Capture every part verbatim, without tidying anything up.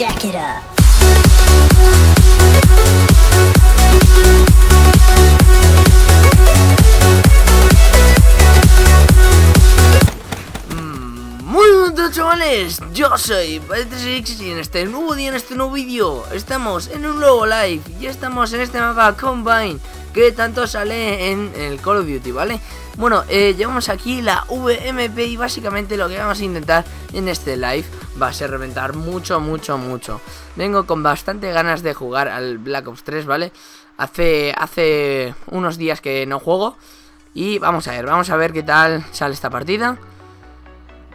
Jack it up. Muy buenas, chavales, yo soy BySixx y en este nuevo día, en este nuevo vídeo, estamos en un nuevo live y estamos en este mapa Combine que tanto sale en el Call of Duty, ¿vale? Bueno, eh, llevamos aquí la V M P y básicamente lo que vamos a intentar en este live va a ser reventar mucho, mucho, mucho. Vengo con bastante ganas de jugar al Black Ops tres, ¿vale? Hace, hace unos días que no juego y vamos a ver, vamos a ver qué tal sale esta partida.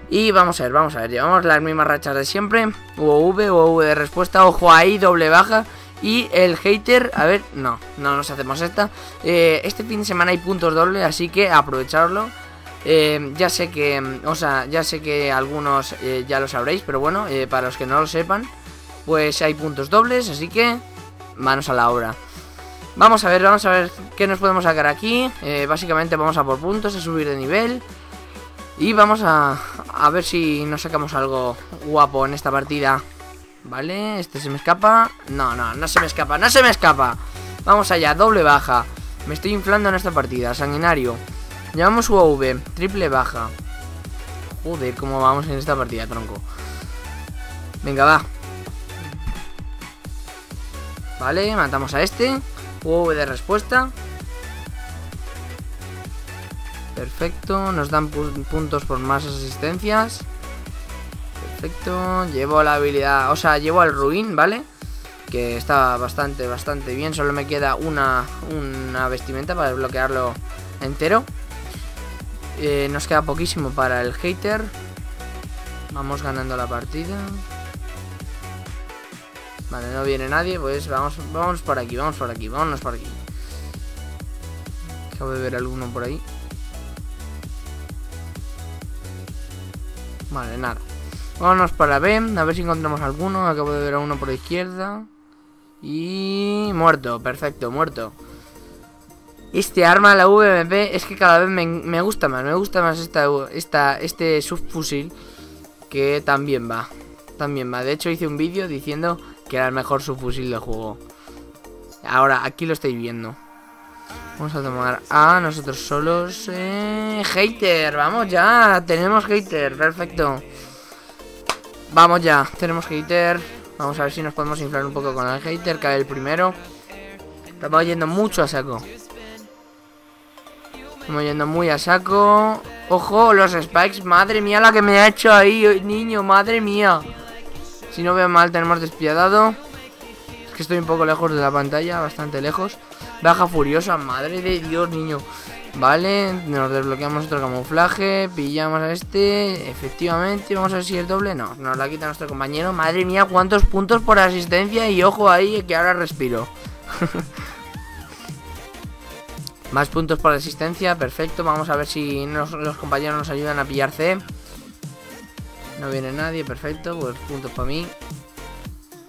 Y vamos a ver, vamos a ver, llevamos las mismas rachas de siempre. U O V, U O V de respuesta, ojo ahí, doble baja. Y el hater, a ver, no, no nos hacemos esta. eh, Este fin de semana hay puntos dobles, así que aprovecharlo. eh, Ya sé que, o sea, ya sé que algunos eh, ya lo sabréis, pero bueno, eh, para los que no lo sepan, pues hay puntos dobles, así que manos a la obra. Vamos a ver, vamos a ver qué nos podemos sacar aquí. eh, Básicamente vamos a por puntos, a subir de nivel. Y vamos a, a ver si nos sacamos algo guapo en esta partida. Vale, este se me escapa. No, no, no se me escapa, no se me escapa. Vamos allá, doble baja. Me estoy inflando en esta partida, sanguinario. Llevamos U A V, triple baja. Joder, cómo vamos en esta partida, tronco. Venga, va. Vale, matamos a este. U A V de respuesta. Perfecto, nos dan pu puntos por más asistencias. Perfecto, llevo la habilidad, o sea, llevo al ruin, ¿vale? Que está bastante, bastante bien, solo me queda una, una vestimenta para desbloquearlo entero. Eh, nos queda poquísimo para el hater. Vamos ganando la partida. Vale, no viene nadie, pues vamos, vamos por aquí, vamos por aquí, vámonos por aquí. Acabo de ver alguno por ahí. Vale, nada. Vámonos para B, a ver si encontramos alguno. Acabo de ver a uno por la izquierda. Y... muerto, perfecto, muerto. Este arma, la V M P, es que cada vez me, me gusta más. Me gusta más esta, esta, este subfusil, que también va. También va, de hecho hice un vídeo diciendo que era el mejor subfusil del juego. Ahora, aquí lo estáis viendo. Vamos a tomar a nosotros solos. eh, Hater, vamos ya. Tenemos hater, perfecto. Vamos ya, tenemos hater. Vamos a ver si nos podemos inflar un poco con el hater. Cae el primero. Estamos yendo mucho a saco. Estamos yendo muy a saco. Ojo, los spikes. Madre mía la que me ha hecho ahí, niño, madre mía. Si no veo mal, tenemos despiadado. Es que estoy un poco lejos de la pantalla, bastante lejos. Baja furiosa, madre de Dios, niño. Vale, nos desbloqueamos otro camuflaje, pillamos a este, efectivamente, vamos a ver si el doble no, nos la quita nuestro compañero. Madre mía, cuántos puntos por asistencia y ojo ahí que ahora respiro. Más puntos por asistencia, perfecto, vamos a ver si nos, los compañeros nos ayudan a pillar C. No viene nadie, perfecto, pues puntos para mí.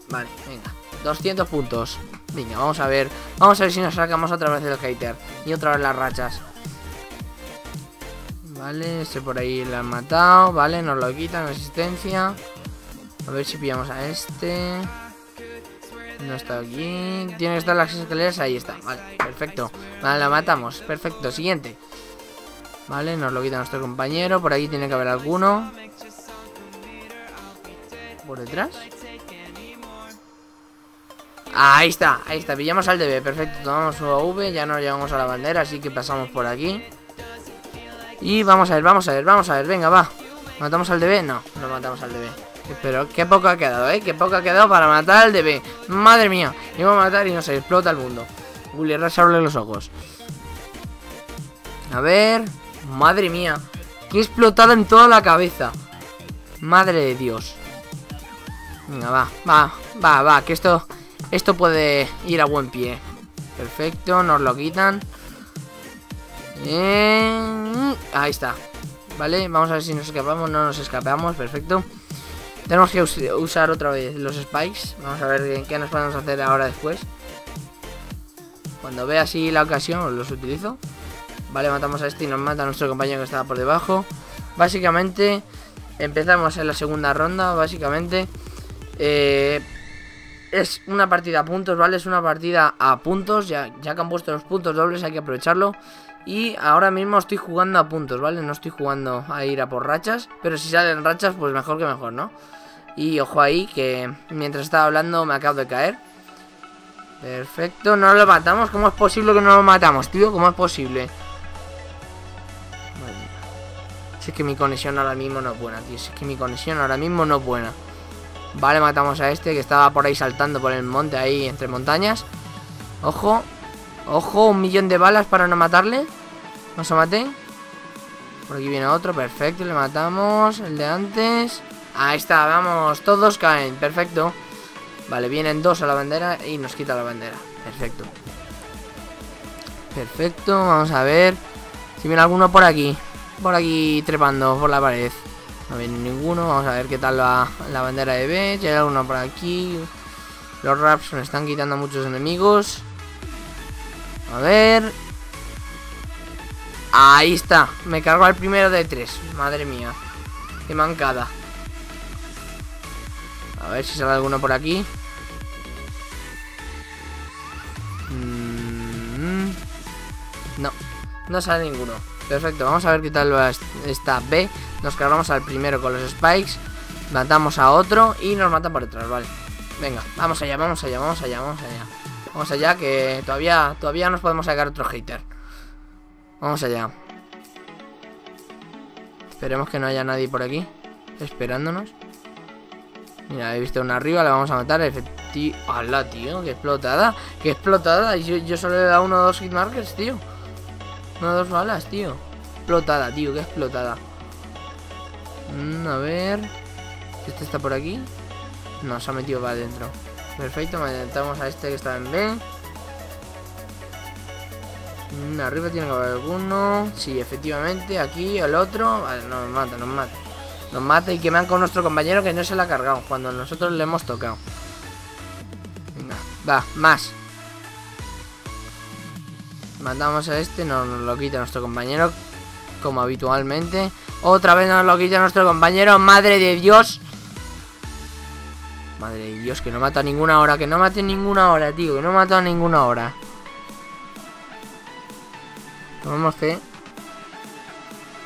Vale, venga, doscientos puntos. Venga, vamos a ver, vamos a ver si nos sacamos otra vez el hater y otra vez las rachas. Vale, este por ahí lo han matado. Vale, nos lo quitan, asistencia. A ver si pillamos a este. No está aquí. Tiene que estar las escaleras, ahí está. Vale, perfecto. Vale, la matamos. Perfecto, siguiente. Vale, nos lo quita nuestro compañero. Por aquí tiene que haber alguno. ¿Por detrás? Ahí está, ahí está. Pillamos al D B, perfecto. Tomamos U A V, ya nos llevamos a la bandera, así que pasamos por aquí. Y vamos a ver, vamos a ver, vamos a ver, venga, va. ¿Matamos al D B? No, no matamos al D B. Pero qué poco ha quedado, ¿eh? Qué poco ha quedado para matar al D B. Madre mía, íbamos a matar y nos explota el mundo. Bully Rush, abre los ojos. A ver, madre mía, que explotada en toda la cabeza. Madre de Dios. Venga, va, va, va, va, que esto, esto puede ir a buen pie. Perfecto, nos lo quitan. Eh, ahí está. Vale, vamos a ver si nos escapamos. No nos escapamos, perfecto. Tenemos que us usar otra vez los spikes. Vamos a ver qué nos podemos hacer ahora después. Cuando vea así la ocasión, los utilizo. Vale, matamos a este y nos mata a nuestro compañero que estaba por debajo. Básicamente, empezamos en la segunda ronda, básicamente. Eh, es una partida a puntos, ¿vale? Es una partida a puntos, ya, ya que han puesto los puntos dobles hay que aprovecharlo. Y ahora mismo estoy jugando a puntos, ¿vale? No estoy jugando a ir a por rachas, pero si salen rachas, pues mejor que mejor, ¿no? Y ojo ahí, que mientras estaba hablando me acabo de caer. Perfecto, no lo matamos. ¿Cómo es posible que no lo matamos, tío? ¿Cómo es posible? Bueno, si es que mi conexión ahora mismo no es buena, tío. Si es que mi conexión ahora mismo no es buena. Vale, matamos a este que estaba por ahí saltando por el monte, ahí entre montañas. Ojo, ojo, un millón de balas para no matarle. No se maten. Por aquí viene otro, perfecto, le matamos. El de antes. Ahí está, vamos, todos caen, perfecto. Vale, vienen dos a la bandera y nos quita la bandera. Perfecto. Perfecto, vamos a ver si viene alguno por aquí. Por aquí trepando por la pared. No viene ninguno, vamos a ver qué tal va la bandera de B. Llega uno por aquí. Los raps me están quitando muchos enemigos. A ver. Ahí está, me cargo al primero de tres. Madre mía, qué mancada. A ver si sale alguno por aquí. Mm-hmm. No, no sale ninguno. Perfecto, vamos a ver qué tal va esta B. Nos cargamos al primero con los spikes. Matamos a otro y nos matan por detrás, vale. Venga, vamos allá, vamos allá, vamos allá, vamos allá. Vamos allá, que todavía, todavía nos podemos sacar otro hater. Vamos allá. Esperemos que no haya nadie por aquí esperándonos. Mira, he visto una arriba, la vamos a matar. Efectivo. ¡Hala, tío! ¡Qué explotada! ¡Qué explotada! Yo, yo solo le he dado uno o dos hitmarkers, tío. Uno o dos balas, tío. Explotada, tío, qué explotada. Mm, a ver. ¿Este está por aquí? No, se ha metido para adentro. Perfecto, matamos a este que está en B. Mm, arriba tiene que haber alguno. Sí, efectivamente. Aquí, el otro. Vale, nos mata, nos mata. Nos mata y queman con nuestro compañero que no se la ha cargado cuando nosotros le hemos tocado. Venga, va, más. Matamos a este, nos lo quita nuestro compañero, como habitualmente. Otra vez nos lo quita nuestro compañero, madre de Dios. Madre de Dios, que no mata ninguna hora, que no mate ninguna hora, tío, que no mata ninguna hora. Tomamos fe.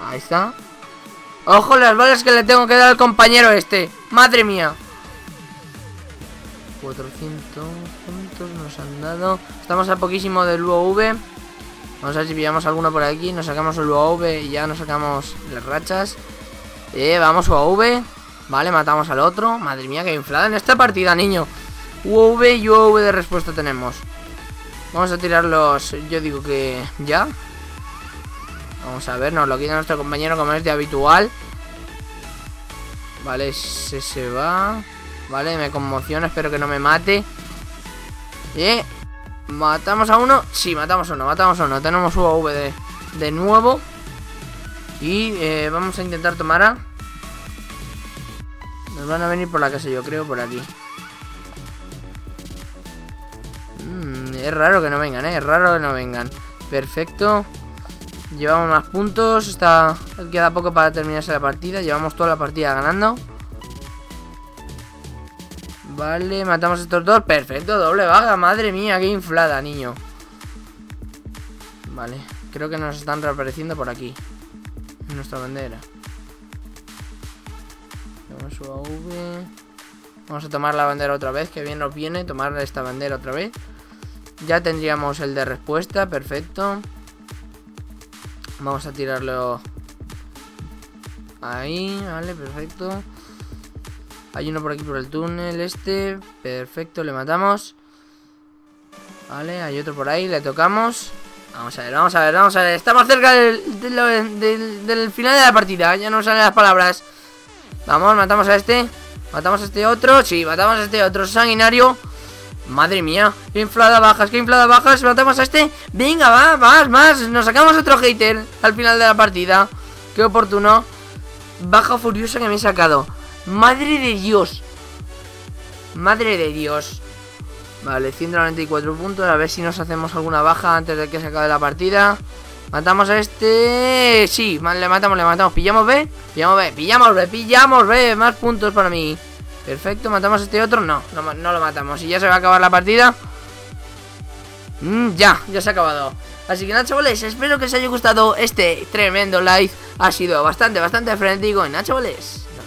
Ahí está. ¡Ojo las balas que le tengo que dar al compañero este! ¡Madre mía! cuatrocientos puntos nos han dado. Estamos a poquísimo del U A V. Vamos a ver si pillamos alguno por aquí. Nos sacamos el U A V y ya nos sacamos las rachas. Eh, vamos U A V. Vale, matamos al otro. Madre mía, que inflada en esta partida, niño. U A V y U A V de respuesta tenemos. Vamos a tirarlos, yo digo que ya. Vamos a ver, nos lo quita nuestro compañero como es de habitual. Vale, se, se va. Vale, me conmociona, espero que no me mate. ¿Eh? ¿Matamos a uno? Sí, matamos a uno, matamos a uno. Tenemos U A V de, de nuevo. Y eh, vamos a intentar tomar a... Nos van a venir por la casa, yo creo, por aquí. Mm, es raro que no vengan, ¿eh? Es raro que no vengan. Perfecto. Llevamos más puntos, está, queda poco para terminarse la partida, llevamos toda la partida ganando. Vale, matamos a estos dos, perfecto, doble vaga, madre mía, qué inflada, niño. Vale, creo que nos están reapareciendo por aquí, en nuestra bandera. Vamos a U A V. Vamos a tomar la bandera otra vez, que bien nos viene tomar esta bandera otra vez. Ya tendríamos el de respuesta, perfecto. Vamos a tirarlo ahí, vale, perfecto. Hay uno por aquí por el túnel este, perfecto, le matamos. Vale, hay otro por ahí, le tocamos. Vamos a ver, vamos a ver, vamos a ver. Estamos cerca del, del, del, del final de la partida, ya no salen las palabras. Vamos, matamos a este. Matamos a este otro, sí, matamos a este otro sanguinario. Madre mía, qué inflada bajas, qué inflada bajas. Matamos a este, venga, va, más, más. Nos sacamos otro hater al final de la partida. Qué oportuno. Baja furiosa que me he sacado. Madre de Dios. Madre de Dios. Vale, ciento noventa y cuatro puntos. A ver si nos hacemos alguna baja antes de que se acabe la partida. Matamos a este. Sí, le matamos, le matamos. Pillamos B, pillamos B, pillamos B, pillamos B. Más puntos para mí. Perfecto, ¿matamos a este otro? No, no, no lo matamos. ¿Y ya se va a acabar la partida? Mm, ya, ya se ha acabado. Así que nada, chavales, espero que os haya gustado este tremendo live. Ha sido bastante, bastante frenético. Y nada, chavales, nos